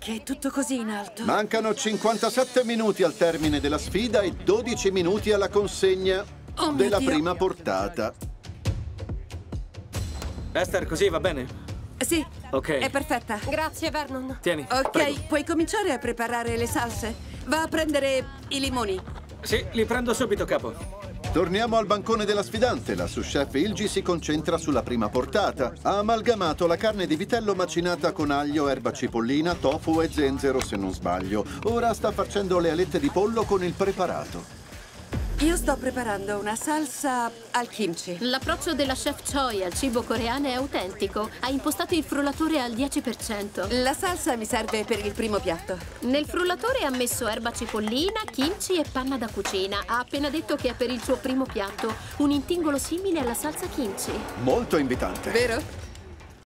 Perché è tutto così in alto? Mancano 57 minuti al termine della sfida e 12 minuti alla consegna della prima portata. Esther, così va bene? Sì, è perfetta. Grazie, Vernon. Tieni, prego. Puoi cominciare a preparare le salse. Va a prendere i limoni. Sì, li prendo subito, capo. Torniamo al bancone della sfidante. La sous chef Ilgi si concentra sulla prima portata. Ha amalgamato la carne di vitello macinata con aglio, erba cipollina, tofu e zenzero, se non sbaglio. Ora sta facendo le alette di pollo con il preparato. Io sto preparando una salsa al kimchi. L'approccio della chef Choi al cibo coreano è autentico. Ha impostato il frullatore al 10%. La salsa mi serve per il primo piatto. Nel frullatore ha messo erba cipollina, kimchi e panna da cucina. Ha appena detto che è per il suo primo piatto. Un intingolo simile alla salsa kimchi. Molto invitante. Vero?